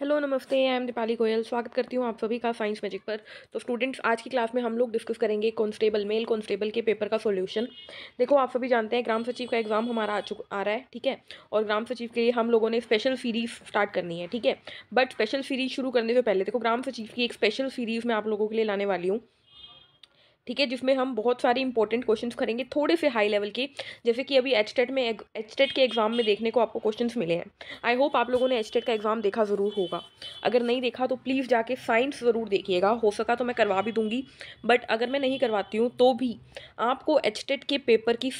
Hello नमस्ते, I am Deepali Goyal. स्वागत करती हूँ आप सभी का साइंस मैजिक पर। तो स्टूडेंट्स, आज की क्लास में हम लोग डिस्कस करेंगे कांस्टेबल, मेल कांस्टेबल के पेपर का सॉल्यूशन। देखो, आप सभी जानते हैं ग्राम सचिव का एग्ज़ाम हमारा आ रहा है, ठीक है। और ग्राम सचिव के लिए हम लोगों ने स्पेशल सीरीज़ स्टार्ट करनी है, ठीक है। बट स्पेशल सीरीज़ शुरू करने से पहले देखो, ग्राम सचिव की एक स्पेशल सीरीज़ मैं आप लोगों के लिए लाने वाली हूँ, ठीक है, जिसमें हम बहुत सारे इंपॉर्टेंट क्वेश्चंस करेंगे, थोड़े से हाई लेवल के, जैसे कि अभी एचटेट के एग्ज़ाम में देखने को आपको क्वेश्चंस मिले हैं। आई होप आप लोगों ने एचटेट का एग्ज़ाम देखा ज़रूर होगा। अगर नहीं देखा तो प्लीज़ जाके साइंस ज़रूर देखिएगा, हो सका तो मैं करवा भी दूंगी, बट अगर मैं नहीं करवाती हूँ तो भी आपको एचटेट के पेपर की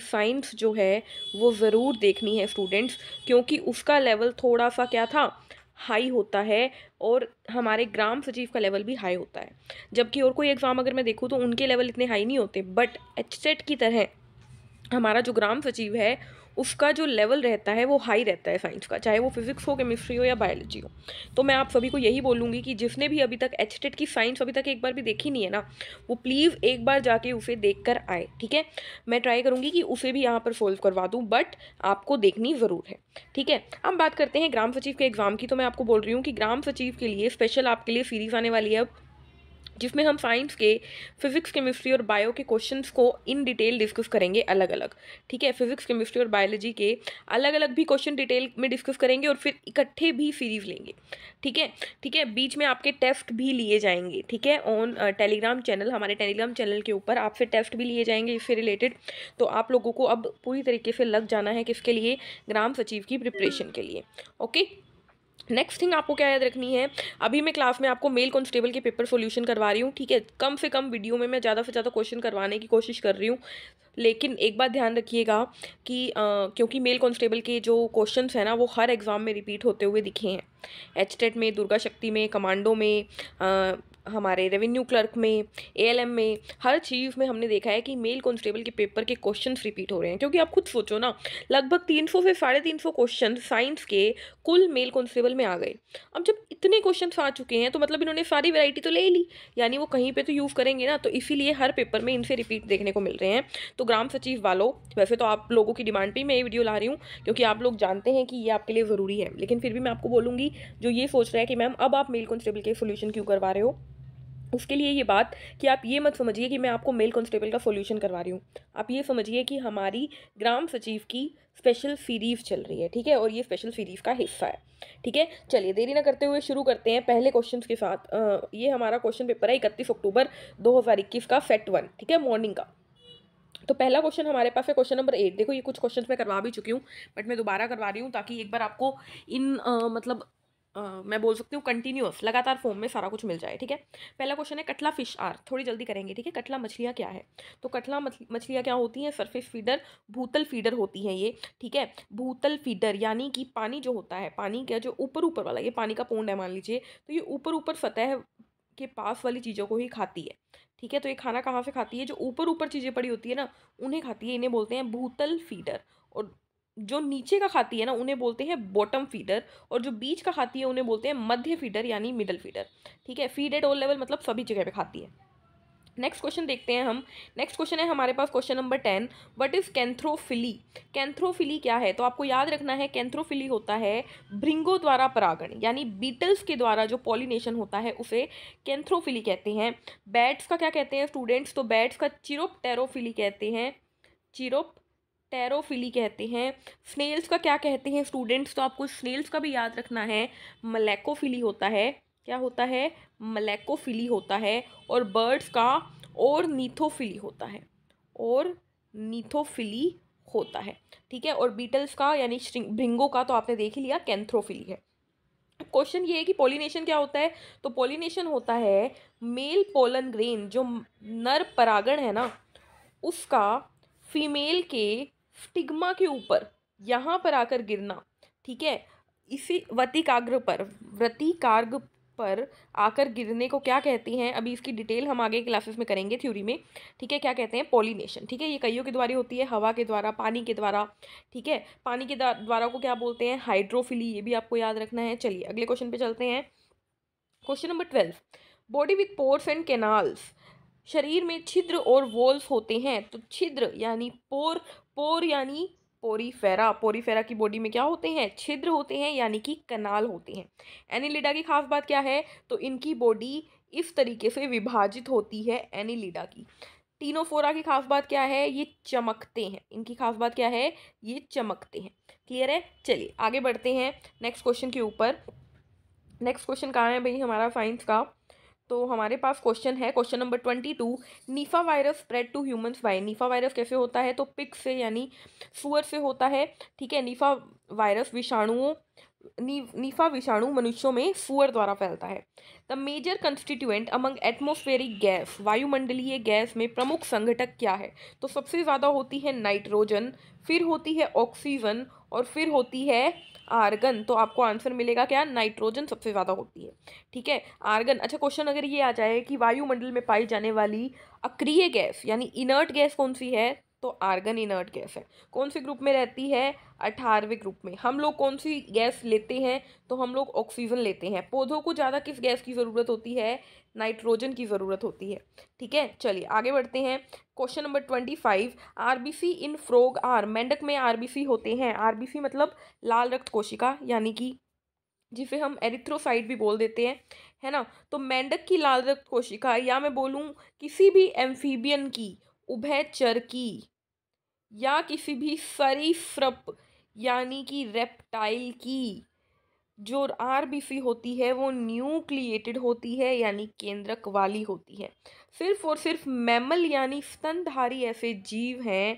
साइंस जो है वो ज़रूर देखनी है स्टूडेंट्स, क्योंकि उसका लेवल थोड़ा सा क्या था, हाई होता है। और हमारे ग्राम सचिव का लेवल भी हाई होता है, जबकि और कोई एग्ज़ाम अगर मैं देखूँ तो उनके लेवल इतने हाई नहीं होते। बट एचसेट की तरह हमारा जो ग्राम सचिव है उसका जो लेवल रहता है वो हाई रहता है साइंस का, चाहे वो फिजिक्स हो, केमिस्ट्री हो या बायोलॉजी हो। तो मैं आप सभी को यही बोलूँगी कि जिसने भी अभी तक एचटेट की साइंस अभी तक एक बार भी देखी नहीं है ना, वो प्लीज़ एक बार जाके उसे देख कर आए, ठीक है। मैं ट्राई करूँगी कि उसे भी यहाँ पर सोल्व करवा दूँ, बट आपको देखनी ज़रूर है, ठीक है। अब बात करते हैं ग्राम सचिव के एग्ज़ाम की। तो मैं आपको बोल रही हूँ कि ग्राम सचिव के लिए स्पेशल आपके लिए सीरीज़ आने वाली है अब, जिसमें हम साइंस के, फिजिक्स, केमिस्ट्री और बायो के क्वेश्चंस को इन डिटेल डिस्कस करेंगे अलग अलग, ठीक है। फिजिक्स, केमिस्ट्री और बायोलॉजी के अलग अलग भी क्वेश्चन डिटेल में डिस्कस करेंगे और फिर इकट्ठे भी सीरीज लेंगे, ठीक है, ठीक है। बीच में आपके टेस्ट भी लिए जाएंगे, ठीक है, ऑन टेलीग्राम चैनल, हमारे टेलीग्राम चैनल के ऊपर आपसे टेस्ट भी लिए जाएंगे इससे रिलेटेड। तो आप लोगों को अब पूरी तरीके से लग जाना है किसके लिए, ग्राम सचिव की प्रिपरेशन के लिए, ओके। नेक्स्ट थिंग आपको क्या याद रखनी है, अभी मैं क्लास में आपको मेल कांस्टेबल के पेपर सॉल्यूशन करवा रही हूँ, ठीक है। कम से कम वीडियो में मैं ज़्यादा से ज़्यादा क्वेश्चन करवाने की कोशिश कर रही हूँ, लेकिन एक बात ध्यान रखिएगा कि क्योंकि मेल कांस्टेबल के जो क्वेश्चंस हैं ना वो हर एग्ज़ाम में रिपीट होते हुए दिखे हैं। एचटेट में, दुर्गा शक्ति में, कमांडो में, हमारे रेवेन्यू क्लर्क में, एएलएम में, हर चीज़ में हमने देखा है कि मेल कांस्टेबल के पेपर के क्वेश्चंस रिपीट हो रहे हैं। क्योंकि आप खुद सोचो ना, लगभग 300 से 350 क्वेश्चन साइंस के कुल मेल कांस्टेबल में आ गए। अब जब इतने क्वेश्चंस आ चुके हैं तो मतलब इन्होंने सारी वैरायटी तो ले ली, यानी वो कहीं पर तो यूज़ करेंगे ना, तो इसीलिए हर पेपर में इनसे रिपीट देखने को मिल रहे हैं। तो ग्राम सचिव वालों, वैसे तो आप लोगों की डिमांड पर मैं ये वीडियो ला रही हूँ क्योंकि आप लोग जानते हैं कि ये आपके लिए ज़रूरी है, लेकिन फिर भी मैं आपको बोलूँगी जो ये सोच रहा है कि मैम अब आप मेल कांस्टेबल के सोल्यूशन क्यों करवा रहे हो, उसके लिए ये बात कि आप ये मत समझिए कि मैं आपको मेल कांस्टेबल का सॉल्यूशन करवा रही हूँ। आप ये समझिए कि हमारी ग्राम सचिव की स्पेशल सीरीज़ चल रही है, ठीक है, और ये स्पेशल सीरीज़ का हिस्सा है, ठीक है। चलिए देरी ना करते हुए शुरू करते हैं पहले क्वेश्चन के साथ। ये हमारा क्वेश्चन पेपर है 31 अक्टूबर 2021 का, सेट 1, ठीक है, मॉर्निंग का। तो पहला क्वेश्चन हमारे पास है क्वेश्चन नंबर 8। देखो, ये कुछ क्वेश्चन मैं करवा भी चुकी हूँ बट मैं दोबारा करवा रही हूँ ताकि एक बार आपको इन मैं बोल सकती हूँ कंटिन्यूअस, लगातार फॉर्म में सारा कुछ मिल जाए, ठीक है। पहला क्वेश्चन है कटला फिश आर, थोड़ी जल्दी करेंगे, ठीक है। कटला मछलियाँ क्या है? तो कटला मछलियाँ क्या होती हैं? सरफेस फीडर, भूतल फीडर होती हैं ये, ठीक है। भूतल फीडर यानी कि पानी जो होता है, पानी का जो ऊपर ऊपर वाला, ये पानी का पोंड है मान लीजिए, तो ये ऊपर ऊपर सतह के पास वाली चीज़ों को ही खाती है, ठीक है। तो ये खाना कहाँ से खाती है? जो ऊपर ऊपर चीज़ें पड़ी होती है ना उन्हें खाती है, इन्हें बोलते हैं भूतल फीडर। और जो नीचे का खाती है ना उन्हें बोलते हैं बॉटम फीडर, और जो बीच का खाती है उन्हें बोलते हैं मध्य फीडर यानी मिडल फीडर, ठीक है। फीड एट ऑल लेवल मतलब सभी जगह पे खाती है। नेक्स्ट क्वेश्चन देखते हैं हम। नेक्स्ट क्वेश्चन है हमारे पास question number 10, what is cantharophily? Cantharophily क्या है? तो आपको याद रखना है कैंथ्रोफिली होता है भृंगों द्वारा परागण, यानी बीटल्स के द्वारा जो पॉलिनेशन होता है उसे कैंथ्रोफिली कहते हैं। बैट्स का क्या कहते हैं स्टूडेंट्स? तो बैट्स का चिरोप्टेरोफिली कहते हैं, चिरोप्टेरोफिली कहते हैं। स्नेल्स का क्या कहते हैं स्टूडेंट्स? तो आपको स्नेल्स का भी याद रखना है, मलैकोफिली होता है। क्या होता है? मलैकोफिली होता है। और बर्ड्स का ऑर्निथोफिली होता है, ऑर्निथोफिली होता है, ठीक है। और बीटल्स का यानी भृंगों का तो आपने देख ही लिया कैंथ्रोफिली है। क्वेश्चन ये है कि पॉलिनेशन क्या होता है? तो पॉलिनेशन होता है मेल पोलन ग्रेन, जो नर परागण है ना उसका फीमेल के स्टिग्मा के ऊपर यहाँ पर आकर गिरना, ठीक है। इसी व्रतिकाग्र पर आकर गिरने को क्या कहते हैं? अभी इसकी डिटेल हम आगे क्लासेस में करेंगे थ्योरी में, ठीक है। क्या कहते हैं? पॉलिनेशन, ठीक है। ये कईयों के द्वारा होती है, हवा के द्वारा, पानी के द्वारा, ठीक है। पानी के द्वारा को क्या बोलते हैं? हाइड्रोफिली। ये भी आपको याद रखना है। चलिए अगले क्वेश्चन पर चलते हैं। Question number 12, body with pores and canals, शरीर में छिद्र और वॉल्स होते हैं। तो छिद्र यानी पोर, पोर यानी पोरीफेरा, पोरीफेरा की बॉडी में क्या होते हैं, छिद्र होते हैं यानी कि कनाल होते हैं। एनिलिडा की खास बात क्या है, तो इनकी बॉडी इस तरीके से विभाजित होती है एनिलिडा की। टीनोफोरा की खास बात क्या है, ये चमकते हैं, इनकी खास बात क्या है, ये चमकते हैं। क्लियर है, चलिए आगे बढ़ते हैं नेक्स्ट क्वेश्चन के ऊपर। नेक्स्ट क्वेश्चन कहाँ है भाई हमारा साइंस का, तो हमारे पास क्वेश्चन है question number 22, Nipah virus spread to humans by. Nipah virus कैसे होता है, तो पिग से यानी सुअर से होता है। ठीक है, नीफा वायरस विषाणुओं नीफा विषाणु मनुष्यों में सुअर द्वारा फैलता है। The major constituent among atmospheric gas, वायुमंडलीय गैस में प्रमुख संघटक क्या है, तो सबसे ज़्यादा होती है नाइट्रोजन, फिर होती है ऑक्सीजन और फिर होती है आर्गन। तो आपको आंसर मिलेगा क्या, नाइट्रोजन सबसे ज़्यादा होती है। ठीक है, आर्गन। अच्छा क्वेश्चन अगर ये आ जाए कि वायुमंडल में पाई जाने वाली अक्रिय गैस यानी इनर्ट गैस कौन सी है, तो आर्गन इनर्ट गैस है। कौन से ग्रुप में रहती है, 18वें ग्रुप में। हम लोग कौन सी गैस लेते हैं, तो हम लोग ऑक्सीजन लेते हैं। पौधों को ज़्यादा किस गैस की ज़रूरत होती है, नाइट्रोजन की ज़रूरत होती है। ठीक है, चलिए आगे बढ़ते हैं question number 25, RBC in frog are. मेंढक में आरबीसी होते हैं। आरबीसी मतलब लाल रक्त कोशिका यानी कि जिसे हम एरिथ्रोसाइट भी बोल देते हैं, है ना। तो मेंढक की लाल रक्त कोशिका या मैं बोलूँ किसी भी एम्फीबियन की, उभयचर की या किसी भी सरीसृप यानी कि रेप्टाइल की जो आरबीसी होती है वो न्यूक्लिएटेड होती है यानी केंद्रक वाली होती है। सिर्फ और सिर्फ मैमल यानी स्तनधारी ऐसे जीव हैं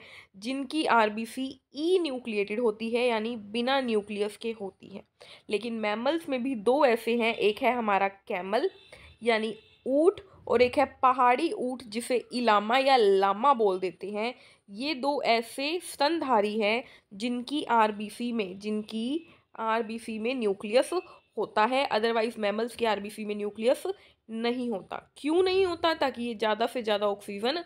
जिनकी आरबीसी ई न्यूक्लिएटेड होती है यानी बिना न्यूक्लियस के होती है। लेकिन मैमल्स में भी दो ऐसे हैं, एक है हमारा कैमल यानी ऊँट और एक है पहाड़ी ऊँट जिसे इलामा या लामा बोल देते हैं। ये दो ऐसे स्तनधारी हैं जिनकी आरबीसी में न्यूक्लियस होता है। अदरवाइज मैमल्स की आरबीसी में न्यूक्लियस नहीं होता। क्यों नहीं होता, ताकि ये ज़्यादा से ज़्यादा ऑक्सीजन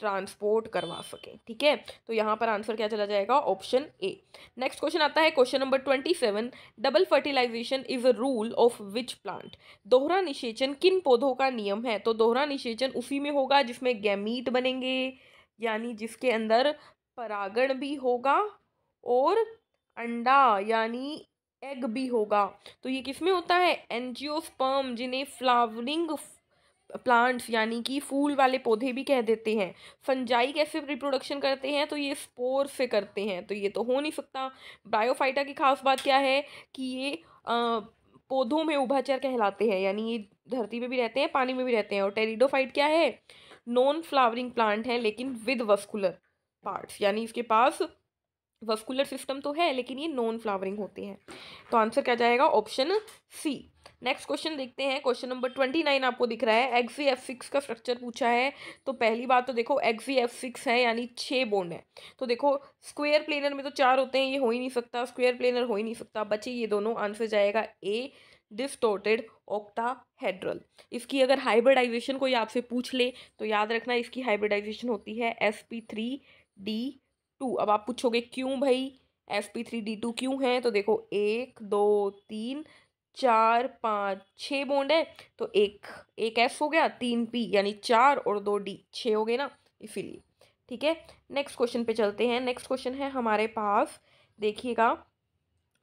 ट्रांसपोर्ट करवा सकें। ठीक है, तो यहाँ पर आंसर क्या चला जाएगा, ऑप्शन ए। नेक्स्ट क्वेश्चन आता है question number 27, double fertilization is a rule of which plant. दोहरा निषेचन किन पौधों का नियम है, तो दोहरा निषेचन उसी में होगा जिसमें गैमीट बनेंगे यानी जिसके अंदर परागण भी होगा और अंडा यानी एग भी होगा। तो ये किस में होता है, एंजियोस्पर्म, जिन्हें फ्लावरिंग प्लांट्स यानी कि फूल वाले पौधे भी कह देते हैं। फंजाई कैसे रिप्रोडक्शन करते हैं, तो ये स्पोर से करते हैं, तो ये तो हो नहीं सकता। ब्रायोफाइटा की खास बात क्या है कि ये पौधों में उभयचर कहलाते हैं यानी ये धरती में भी रहते हैं पानी में भी रहते हैं। और टेरिडोफाइट क्या है, नॉन फ्लावरिंग प्लांट है लेकिन विद वस्कुलर पार्ट्स यानी इसके पास वस्कुलर सिस्टम तो है लेकिन ये नॉन फ्लावरिंग होते हैं। तो आंसर क्या जाएगा, ऑप्शन सी। नेक्स्ट क्वेश्चन देखते हैं क्वेश्चन नंबर 29 आपको दिख रहा है, एक्सजीएफ6 का स्ट्रक्चर पूछा है। तो पहली बात तो देखो एक्सजीएफ6 है यानी 6 बॉन्ड है। तो देखो स्क्वायर प्लेनर में तो 4 होते हैं, ये हो ही नहीं सकता, स्क्वायर प्लेनर हो ही नहीं सकता, बचे ये दोनों। आंसर जाएगा ए, डिस्टोर्टेड ऑक्टाहेड्रल। इसकी अगर हाइब्रिडाइजेशन कोई आपसे पूछ ले तो याद रखना इसकी हाइब्रिडाइजेशन होती है sp3d2। अब आप पूछोगे क्यों भाई sp3d2 क्यों है, तो देखो 1 2 3 4 5 6 बॉन्ड है, तो एक एस हो गया, 3 पी यानी 4 और 2 डी, 6 हो गए ना, इसीलिए। ठीक है, नेक्स्ट क्वेश्चन पे चलते हैं। नेक्स्ट क्वेश्चन है हमारे पास, देखिएगा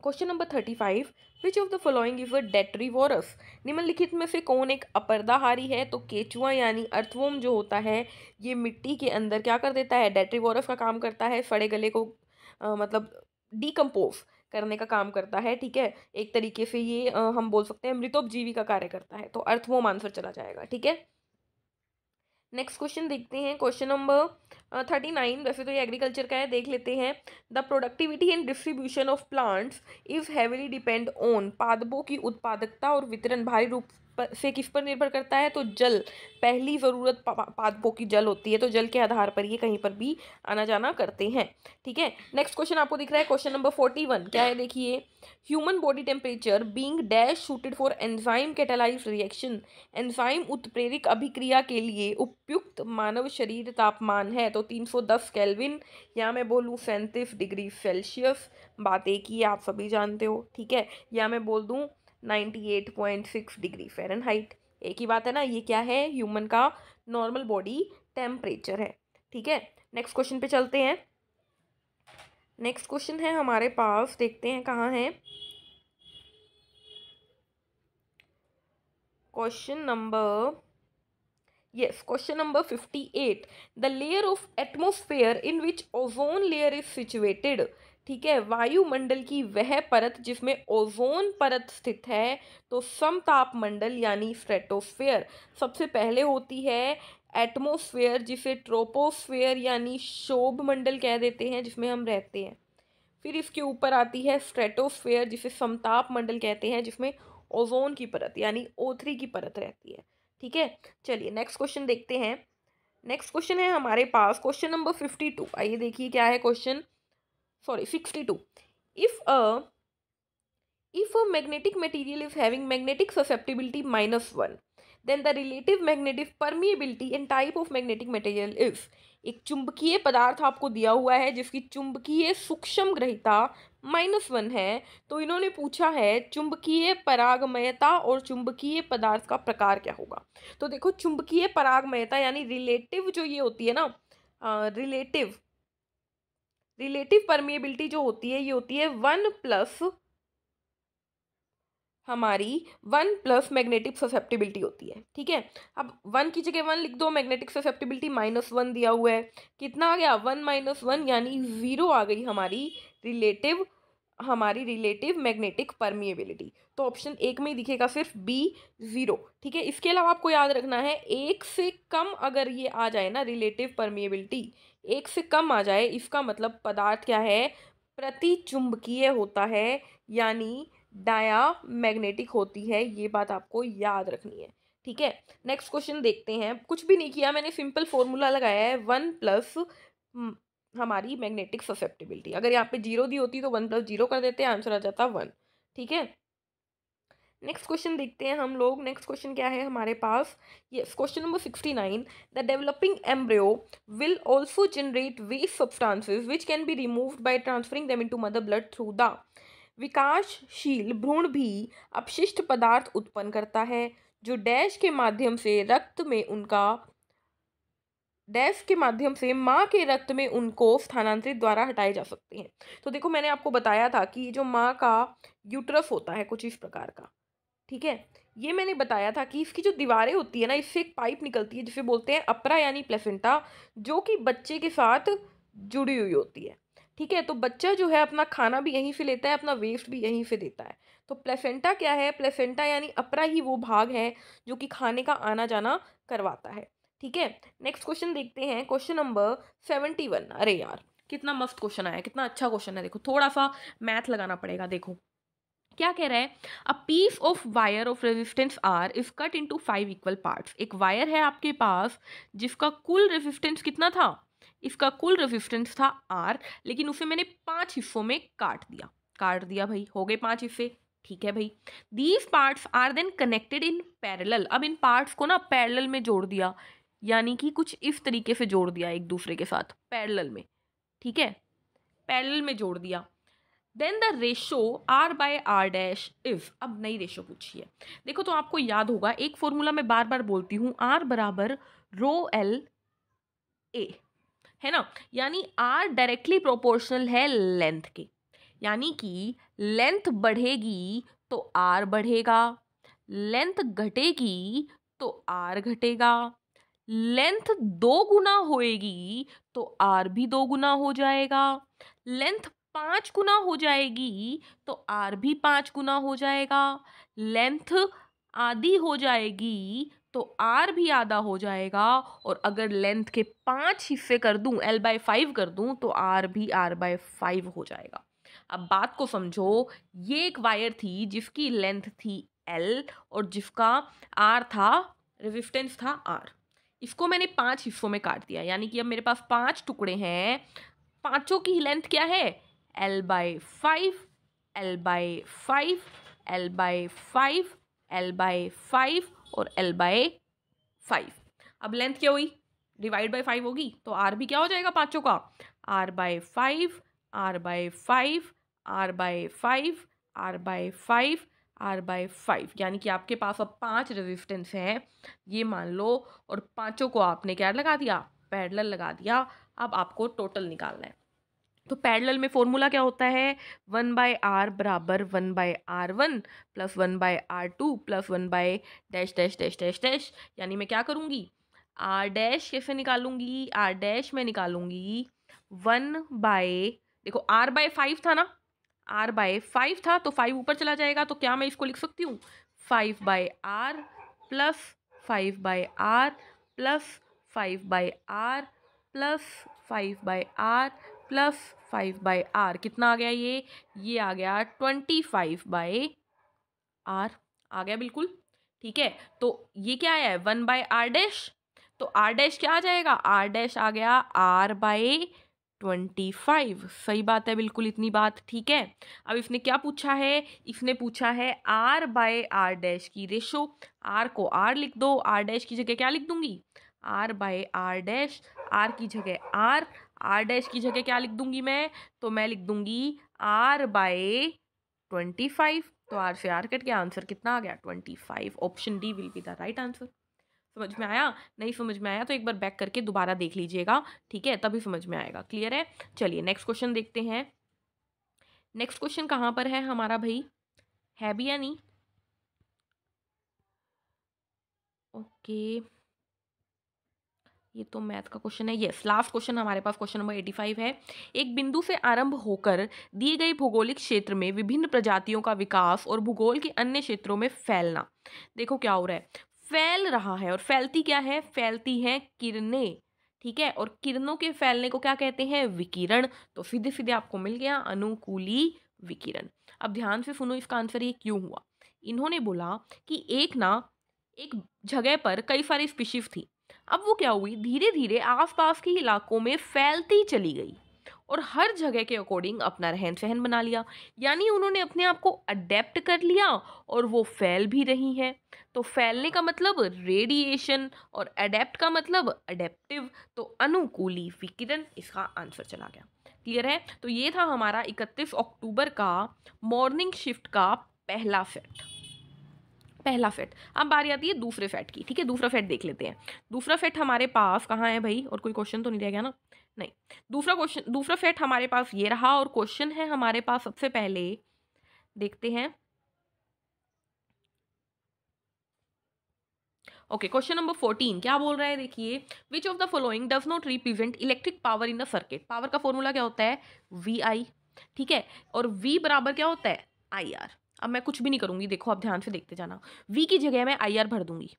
question number 35, which of the following is a detritivorous. निम्नलिखित में से कौन एक अपर्दाहारी है, तो केचुआ यानी अर्थवॉर्म जो होता है ये मिट्टी के अंदर क्या कर देता है, डेट्रीवोरस का काम करता है, सड़े गले को मतलब डिकम्पोज करने का काम करता है। ठीक है, एक तरीके से ये हम बोल सकते हैं मृतोपजीवी का कार्य करता है, तो अर्थवॉर्म आंसर चला जाएगा। ठीक है, नेक्स्ट क्वेश्चन देखते हैं क्वेश्चन नंबर 39, वैसे तो ये एग्रीकल्चर का है, देख लेते हैं। The productivity and distribution of plants is heavily depend on. पादपों की उत्पादकता और वितरण भारी रूप से किस पर निर्भर करता है, तो जल। पहली ज़रूरत पादपों की जल होती है, तो जल के आधार पर ये कहीं पर भी आना जाना करते हैं। ठीक है, नेक्स्ट क्वेश्चन आपको दिख रहा है क्वेश्चन नंबर 41, क्या है देखिए, human body temperature being dash suited for enzyme catalyse reaction. Enzyme उत्प्रेरक अभिक्रिया के लिए उपयुक्त मानव शरीर तापमान है, तो 310 केल्विन या मैं बोलूँ 37 डिग्री सेल्सियस। बात एक ही आप सभी जानते हो। ठीक है, या मैं बोल दूँ 98.6 डिग्री फ़ारेनहाइट, एक ही बात है ना। ये क्या है, ह्यूमन का नॉर्मल बॉडी टेम्परेचर है। ठीक है, नेक्स्ट क्वेश्चन पे चलते हैं। नेक्स्ट क्वेश्चन है हमारे पास, देखते हैं कहाँ है। Question number 58, the layer of atmosphere in which ozone layer is situated. ठीक है, वायुमंडल की वह परत जिसमें ओजोन परत स्थित है तो समताप मंडल यानी स्ट्रेटोस्फेयर। सबसे पहले होती है एटमोस्फेयर, जिसे ट्रोपोस्फेयर यानी शोभ मंडल कह देते हैं, जिसमें हम रहते हैं। फिर इसके ऊपर आती है स्ट्रेटोस्फेयर, जिसे समताप मंडल कहते हैं, जिसमें ओजोन की परत यानी O3 की परत रहती है। ठीक है, चलिए नेक्स्ट क्वेश्चन देखते हैं। नेक्स्ट क्वेश्चन है हमारे पास क्वेश्चन नंबर 52। आइए देखिए क्या है question, sorry 62। If a magnetic material is having magnetic susceptibility -1, then the relative magnetic permeability and type of magnetic material is. एक चुंबकीय पदार्थ आपको दिया हुआ है जिसकी चुंबकीय सूक्ष्म ग्रहिता -1 है, तो इन्होंने पूछा है चुंबकीय परागमयता और चुंबकीय पदार्थ का प्रकार क्या होगा। तो देखो चुंबकीय परागमयता यानी रिलेटिव जो ये होती है ना, रिलेटिव परमिएबिलिटी जो होती है, ये होती है 1 प्लस मैग्नेटिक ससेप्टिबिलिटी होती है। ठीक है, अब 1 की जगह 1 लिख दो, मैग्नेटिक ससेप्टिबिलिटी -1 दिया हुआ है, कितना आ गया 1 - 1 यानी 0 आ गई हमारी रिलेटिव मैग्नेटिक परमिएबिलिटी। तो ऑप्शन 1 में ही दिखेगा सिर्फ B 0। ठीक है, इसके अलावा आपको याद रखना है 1 से कम अगर ये आ जाए ना, रिलेटिव परमिएबिलिटी 1 से कम आ जाए, इसका मतलब पदार्थ क्या है, प्रतिचुंबकीय होता है यानी डायामैग्नेटिक होती है। ये बात आपको याद रखनी है। ठीक है, नेक्स्ट क्वेश्चन देखते हैं। कुछ भी नहीं किया मैंने, सिंपल फॉर्मूला लगाया है 1 प्लस हमारी मैग्नेटिक ससेप्टिबिलिटी। अगर यहाँ पे 0 दी होती तो 1 + 0 कर देते, आंसर आ जाता 1। ठीक है, नेक्स्ट क्वेश्चन देखते हैं हम लोग। नेक्स्ट क्वेश्चन क्या है हमारे पास, ये question number 69। The developing embryo will also generate waste substances which can be removed by transferring them into mother blood through the. विकासशील भ्रूण भी अपशिष्ट पदार्थ उत्पन्न करता है जो डैश के माध्यम से माँ के रक्त में उनको स्थानांतरित द्वारा हटाए जा सकते हैं। तो देखो मैंने आपको बताया था कि जो माँ का यूट्रस होता है कुछ इस प्रकार का, ठीक है, ये मैंने बताया था कि इसकी जो दीवारें होती है ना, इससे एक पाइप निकलती है जिसे बोलते हैं अपरा यानी प्लेसेंटा, जो कि बच्चे के साथ जुड़ी हुई होती है। ठीक है, तो बच्चा जो है अपना खाना भी यहीं से लेता है, अपना वेस्ट भी यहीं से देता है। तो प्लेसेंटा क्या है, प्लेसेंटा यानी अपरा ही वो भाग है जो कि खाने का आना जाना करवाता है। ठीक है, नेक्स्ट क्वेश्चन देखते हैं क्वेश्चन नंबर 71। अरे यार कितना मस्त क्वेश्चन आया, कितना अच्छा क्वेश्चन है। देखो थोड़ा सा मैथ लगाना पड़ेगा। देखो क्या कह रहा है, a piece of wire of resistance R is cut into 5 equal parts. एक वायर है आपके पास जिसका कुल रेजिस्टेंस कितना था, इसका कुल रेजिस्टेंस था R, लेकिन उसे मैंने 5 हिस्सों में काट दिया भाई, हो गए 5 हिस्से। ठीक है भाई, these parts are then connected in parallel. अब इन पार्ट्स को ना पैरेलल में जोड़ दिया, यानी कि कुछ इस तरीके से जोड़ दिया एक दूसरे के साथ पैरेलल में। ठीक है, पैरेलल में जोड़ दिया। Then the ratio R/R' is. अब नई रेशो पूछिए। देखो तो आपको याद होगा एक फॉर्मूला मैं बार बार बोलती हूँ, R = ρLA है ना, यानी R डायरेक्टली प्रोपोर्शनल है लेंथ के, यानी कि लेंथ बढ़ेगी तो R बढ़ेगा, लेंथ घटेगी तो R घटेगा, लेंथ 2 गुना होएगी तो R भी 2 गुना हो जाएगा, लेंथ 5 गुना हो जाएगी तो R भी 5 गुना हो जाएगा, लेंथ आधी हो जाएगी तो R भी आधा हो जाएगा, और अगर लेंथ के 5 हिस्से कर दूं, L/5 कर दूं तो R भी R/5 हो जाएगा। अब बात को समझो, ये एक वायर थी जिसकी लेंथ थी L और जिसका R था, रेजिस्टेंस था R। इसको मैंने 5 हिस्सों में काट दिया, यानी कि अब मेरे पास 5 टुकड़े हैं, पाँचों की लेंथ क्या है L/5, L/5, L/5, L/5 और L/5। अब लेंथ क्या हुई, डिवाइड बाय 5 होगी तो R भी क्या हो जाएगा, पाँचों का R/5, R/5, R/5, R/5, R/5 यानी कि आपके पास अब 5 रेजिस्टेंस हैं, ये मान लो, और 5 को आपने क्या लगा दिया, पैरेलल लगा दिया। अब आपको टोटल निकालना है। तो पैरेलल में फॉर्मूला क्या होता है, 1/r = 1/r1 plus 1/r2 plus 1/-- यानी मैं क्या करूँगी, r डैश कैसे निकालूंगी, r डैश में निकालूंगी 1 बाय, देखो r/5 था ना, r/5 था तो 5 ऊपर चला जाएगा, तो क्या मैं इसको लिख सकती हूँ 5/r plus 5/r plus 5/r plus 5/r plus 5/r। कितना आ गया ये आ गया 25/r आ गया, बिल्कुल ठीक है। तो ये क्या है 1/r डैश, तो r डैश क्या आ जाएगा, r डैश आ गया r/25। सही बात है, बिल्कुल इतनी बात ठीक है। अब इसने क्या पूछा है, इसने पूछा है r/r डैश की रेशो, r को r लिख दो, r डैश की जगह क्या लिख दूंगी, r/r डैश, r की जगह r, r डैश की जगह क्या लिख दूंगी मैं, तो मैं लिख दूंगी r/25। तो r से r कट के आंसर कितना आ गया 25। Option D will be the right answer. समझ में आया, नहीं समझ में आया तो एक बार बैक करके दोबारा देख लीजिएगा, ठीक है, तभी समझ में आएगा। क्लियर है, चलिए नेक्स्ट क्वेश्चन देखते हैं। नेक्स्ट क्वेश्चन कहाँ पर है हमारा भाई, है भी या नहीं, ओके ये तो मैथ का क्वेश्चन है। यस, लास्ट क्वेश्चन हमारे पास क्वेश्चन नंबर 85 है। एक बिंदु से आरंभ होकर दिए गए भौगोलिक क्षेत्र में विभिन्न प्रजातियों का विकास और भूगोल के अन्य क्षेत्रों में फैलना। देखो क्या हो रहा है, फैल रहा है, और फैलती क्या है, फैलती हैं किरणें, ठीक है, और किरणों के फैलने को क्या कहते हैं, विकिरण। तो सीधे सीधे आपको मिल गया अनुकूली विकिरण। अब ध्यान से सुनो इसका आंसर ये क्यों हुआ। इन्होंने बोला कि एक जगह पर कई सारी स्पीशीज थी, अब वो क्या हुई, धीरे धीरे आसपास के इलाकों में फैलती चली गई और हर जगह के अकॉर्डिंग अपना रहन सहन बना लिया, यानी उन्होंने अपने आप को अडेप्ट कर लिया और वो फैल भी रही हैं। तो फैलने का मतलब रेडिएशन और अडेप्ट का मतलब अडेप्टिव, तो अनुकूली विकिरण इसका आंसर चला गया। क्लियर है, तो ये था हमारा 31 अक्टूबर का मॉर्निंग शिफ्ट का पहला सेट। अब बारी आती है दूसरे सेट की, ठीक है, दूसरा सेट देख लेते हैं। दूसरा सेट हमारे पास कहाँ है भाई, और कोई क्वेश्चन तो नहीं रह गया ना, नहीं, दूसरा सेट हमारे पास ये रहा, और क्वेश्चन है हमारे पास, सबसे पहले देखते हैं, ओके क्वेश्चन नंबर 14 क्या बोल रहा है, देखिए, which of the following does not represent electric power in a circuit. Power का फॉर्मूला क्या होता है VI, ठीक है, और V बराबर क्या होता है IR। अब मैं कुछ भी नहीं करूंगी, देखो आप ध्यान से देखते जाना, V की जगह मैं IR भर दूंगी,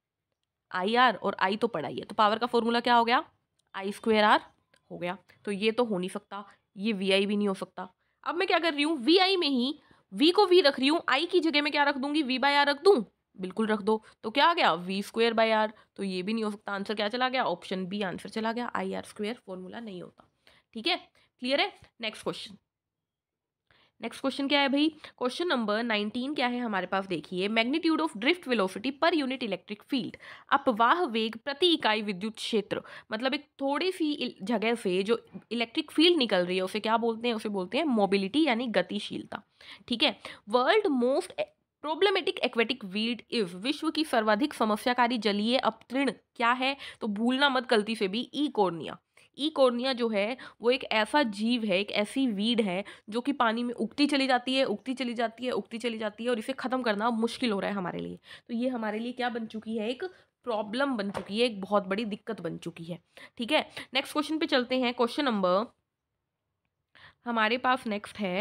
IR और I तो पड़ा ही है, तो पावर का फॉर्मूला क्या हो गया I²R हो गया। तो ये तो हो नहीं सकता, ये VI भी नहीं हो सकता। अब मैं क्या कर रही हूँ, VI में ही V को V रख रही हूँ, I की जगह में क्या रख दूंगी V/R रख दूँ, बिल्कुल रख दो, तो क्या आ गया V²/R। तो ये भी नहीं हो सकता, आंसर क्या चला गया, ऑप्शन B आंसर चला गया, IR² फॉर्मूला नहीं होता, ठीक है। क्लियर है, नेक्स्ट क्वेश्चन। नेक्स्ट क्वेश्चन क्या है भाई, क्वेश्चन नंबर 19 क्या है हमारे पास, देखिए, magnitude of drift velocity per unit electric field, अपवाह वेग प्रति इकाई विद्युत क्षेत्र। मतलब एक थोड़ी सी जगह से जो इलेक्ट्रिक फील्ड निकल रही है उसे क्या बोलते हैं, उसे बोलते हैं मोबिलिटी, यानी गतिशीलता, ठीक है। World most problematic aquatic weed is, विश्व की सर्वाधिक समस्याकारी जलीय अपतृण क्या है, तो भूलना मत गलती से भी ई कॉर्निया जो है वो एक ऐसा जीव है, एक ऐसी वीड है जो कि पानी में उगती चली जाती है और इसे ख़त्म करना मुश्किल हो रहा है हमारे लिए। तो ये हमारे लिए क्या बन चुकी है, एक प्रॉब्लम बन चुकी है, एक बहुत बड़ी दिक्कत बन चुकी है, ठीक है। नेक्स्ट क्वेश्चन पे चलते हैं, क्वेश्चन नंबर हमारे पास नेक्स्ट है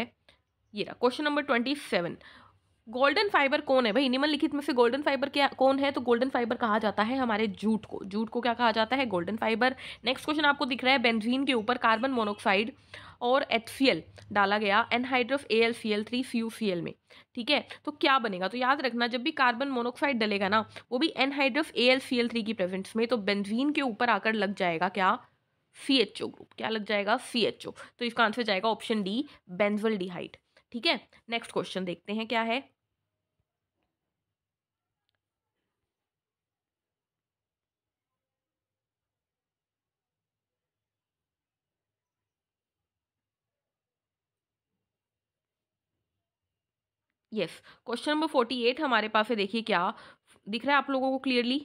ये रहा, क्वेश्चन नंबर 27। गोल्डन फाइबर कौन है भाई, निम्नलिखित में से गोल्डन फाइबर क्या कौन है, तो गोल्डन फाइबर कहा जाता है हमारे जूट को क्या कहा जाता है, गोल्डन फाइबर। नेक्स्ट क्वेश्चन आपको दिख रहा है, बेंजीन के ऊपर कार्बन मोनोऑक्साइड और HCl डाला गया एनहाइड्रस AlCl3CuCl में, ठीक है, तो क्या बनेगा। तो याद रखना जब भी कार्बन मोनोऑक्साइड डलेगा ना, वो भी एनहाइड्रस AlCl3 की प्रेजेंस में, तो बेंजीन के ऊपर आकर लग जाएगा क्या CHO ग्रुप, क्या लग जाएगा CHO। तो इसका आंसर जाएगा ऑप्शन डी बेंजल डिहाइड, ठीक है। नेक्स्ट क्वेश्चन देखते हैं क्या है, यस, क्वेश्चन नंबर 48 हमारे पास है, देखिए क्या दिख रहा है आप लोगों को clearly,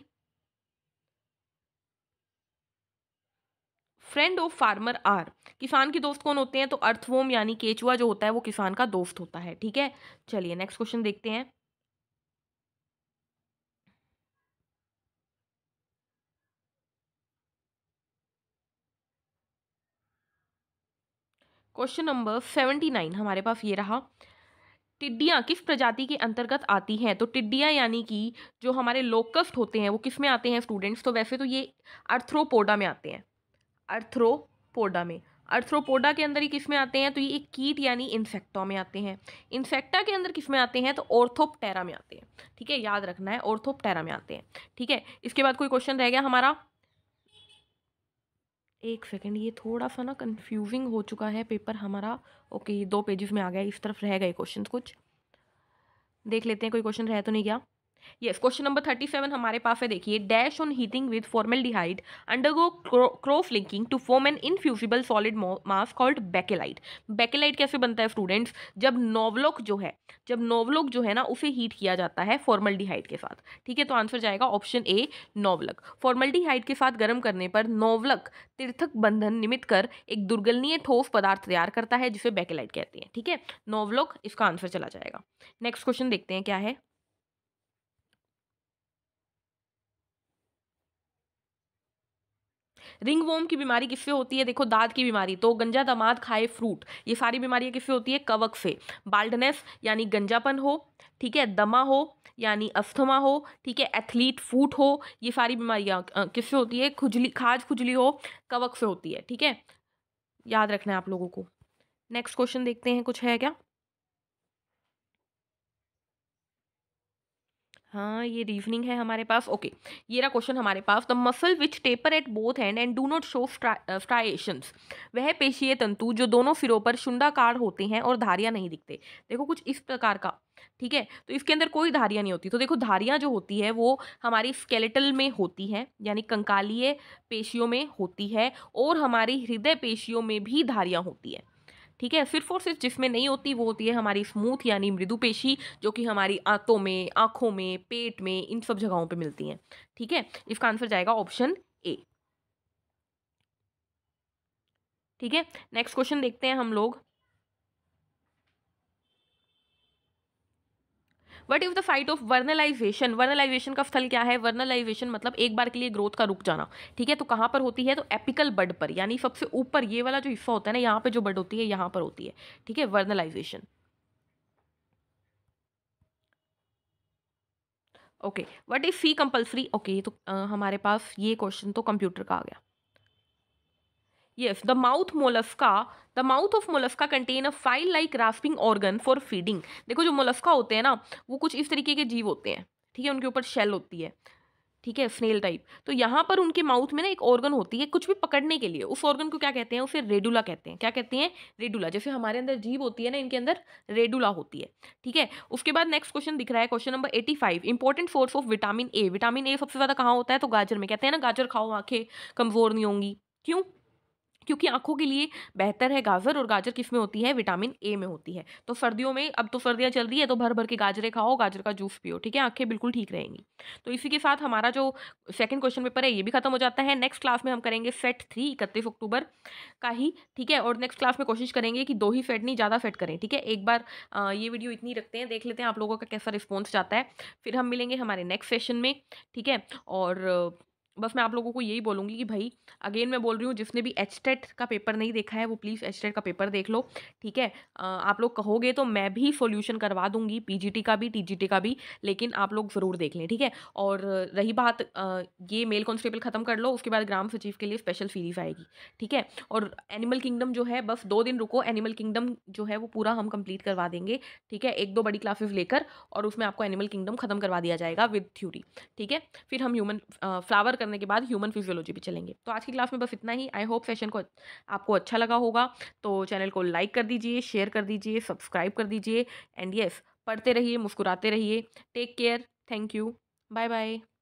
friend of farmer are, किसान के दोस्त कौन होते हैं, तो अर्थवॉर्म यानी केचुआ जो होता है वो किसान का दोस्त होता है। ठीक है, चलिए नेक्स्ट क्वेश्चन देखते हैं। क्वेश्चन नंबर 79 हमारे पास ये रहा, टिड्डियाँ किस प्रजाति के अंतर्गत आती हैं, तो टिड्डियाँ यानी कि जो हमारे लोकस्ट होते हैं वो किस में आते हैं स्टूडेंट्स, तो वैसे तो ये अर्थ्रोपोडा में आते हैं, अर्थ्रोपोडा में, अर्थ्रोपोडा के अंदर ही किस में आते हैं, तो ये एक कीट यानी इंसेक्टा में आते हैं। इंसेक्टा के अंदर किस में आते हैं, तो ऑर्थोप्टेरा में आते हैं। ठीक है, याद रखना है ऑर्थोप्टेरा में आते हैं। ठीक है, इसके बाद कोई क्वेश्चन रह गया हमारा, एक सेकेंड, ये थोड़ा सा ना कंफ्यूजिंग हो चुका है पेपर हमारा। ओके, ये 2 पेजेस में आ गया, इस तरफ रह गए क्वेश्चन, कुछ देख लेते हैं कोई क्वेश्चन रह तो नहीं गया। यस, क्वेश्चन नंबर 37 हमारे पास है, देखिए, dash on heating with formaldehyde undergo cross linking to form an infusible solid mass called bakelite. Bakelite कैसे बनता है स्टूडेंट्स, जब नोवलॉक जो है ना उसे हीट किया जाता है फॉर्मेल्डिहाइड के साथ। ठीक है, तो आंसर जाएगा ऑप्शन ए नोवलॉक। फॉर्मेल्डिहाइड के साथ गर्म करने पर नोवलॉक तीर्थक बंधन निर्मित कर एक दुर्गलनीय ठोस पदार्थ तैयार करता है जिसे बेकेलाइट कहते हैं। ठीक है, नोवलॉक इसका आंसर चला जाएगा। नेक्स्ट क्वेश्चन देखते हैं क्या है। रिंगवॉर्म की बीमारी किससे होती है, देखो दाद की बीमारी, तो गंजा दामाद खाए फ्रूट, ये सारी बीमारियाँ किससे होती है, कवक से। बाल्डनेस यानी गंजापन हो, ठीक है, दमा हो यानी अस्थमा हो, ठीक है, एथलीट फूट हो, ये सारी बीमारियाँ किससे होती है, खाज खुजली हो, कवक से होती है। ठीक है, याद रखना है आप लोगों को। नेक्स्ट क्वेश्चन देखते हैं, कुछ है क्या। हाँ, ये रीजनिंग है हमारे पास। ओके, ये रहा क्वेश्चन हमारे पास, the muscle which taper at both hand and do not show striations, वह पेशीय तंतु जो दोनों सिरों पर शुंडाकार होते हैं और धारियाँ नहीं दिखते। देखो कुछ इस प्रकार का, ठीक है, तो इसके अंदर कोई धारियाँ नहीं होती। तो देखो धारियाँ जो होती है वो हमारी स्केलेटल में होती है, यानी कंकालीय पेशियों में होती है, और हमारी हृदय पेशियों में भी धारियाँ होती है। ठीक है, सिर्फ और सिर्फ जिसमें नहीं होती वो होती है हमारी स्मूथ यानी मृदु पेशी, जो कि हमारी आंतों में, आँखों में, पेट में, इन सब जगहों पे मिलती हैं। ठीक है, इसका आंसर जाएगा ऑप्शन ए। ठीक है, नेक्स्ट क्वेश्चन देखते हैं हम लोग। What is the site of vernalization, vernalization का स्थल क्या है। वर्नलाइजेशन मतलब एक बार के लिए ग्रोथ का रुक जाना। ठीक है, तो कहाँ पर होती है, तो एपिकल बड पर, यानी सबसे ऊपर ये वाला जो हिस्सा होता है ना, यहाँ पे जो बड होती है यहाँ पर होती है। ठीक है, vernalization. Okay, what is fee compulsory. Okay, तो हमारे पास ये क्वेश्चन तो कंप्यूटर का आ गया। Yes, the mouth of mollusca contain a file like rasping organ for feeding. देखो जो मोलस्का होते हैं ना वो कुछ इस तरीके के जीव होते हैं, ठीक है, उनके ऊपर शेल होती है, ठीक है, स्नेल टाइप। तो यहाँ पर उनके माउथ में ना एक ऑर्गन होती है कुछ भी पकड़ने के लिए, उस ऑर्गन को क्या कहते हैं, उसे रेडुला कहते हैं। क्या कहते हैं, रेडुला। जैसे हमारे अंदर जीभ होती है ना, इनके अंदर रेडुला होती है। ठीक है, उसके बाद नेक्स्ट क्वेश्चन दिख रहा है, question number 85, important source of vitamin A. Vitamin A सबसे ज़्यादा कहाँ होता है, तो गाजर में। कहते हैं ना गाजर खाओ आँखें कमज़ोर नहीं होंगी, क्यों, क्योंकि आंखों के लिए बेहतर है गाजर, और गाजर किस में होती है, विटामिन ए में होती है। तो सर्दियों में, अब तो सर्दियाँ चल रही है, तो भर भर के गाजरे खाओ, गाजर का जूस पियो, ठीक है, आंखें बिल्कुल ठीक रहेंगी। तो इसी के साथ हमारा जो सेकंड क्वेश्चन पेपर है ये भी खत्म हो जाता है। नेक्स्ट क्लास में हम करेंगे सेट 3 31 अक्टूबर का ही, ठीक है, और नेक्स्ट क्लास में कोशिश करेंगे कि 2 ही सेट नहीं ज़्यादा सेट करें। ठीक है, एक बार ये वीडियो इतनी रखते हैं, देख लेते हैं आप लोगों का कैसा रिस्पॉन्स जाता है, फिर हम मिलेंगे हमारे नेक्स्ट सेशन में। ठीक है, और बस मैं आप लोगों को यही बोलूँगी कि भाई, अगेन मैं बोल रही हूँ, जिसने भी HTET का पेपर नहीं देखा है वो प्लीज़ HTET का पेपर देख लो। ठीक है, आप लोग कहोगे तो मैं भी सॉल्यूशन करवा दूँगी, PGT का भी, TGT का भी, लेकिन आप लोग ज़रूर देख लें। ठीक है, और रही बात, ये मेल कॉन्स्टेबल ख़त्म कर लो, उसके बाद ग्राम सचिव के लिए स्पेशल सीरीज़ आएगी। ठीक है, और एनिमल किंगडम जो है, बस 2 दिन रुको, एनिमल किंगडम जो है वो पूरा हम कंप्लीट करवा देंगे। ठीक है, 1-2 बड़ी क्लासेज लेकर, और उसमें आपको एनिमल किंगडम ख़त्म करवा दिया जाएगा विद थ्योरी। ठीक है, फिर हम ह्यूमन फ्लावर करने के बाद ह्यूमन फिजियोलॉजी भी चलेंगे। तो आज की क्लास में बस इतना ही। आई होप सेशन को आपको अच्छा लगा होगा, तो चैनल को लाइक कर दीजिए, शेयर कर दीजिए, सब्सक्राइब कर दीजिए, एंड यस, पढ़ते रहिए, मुस्कुराते रहिए। Take care, thank you, bye bye.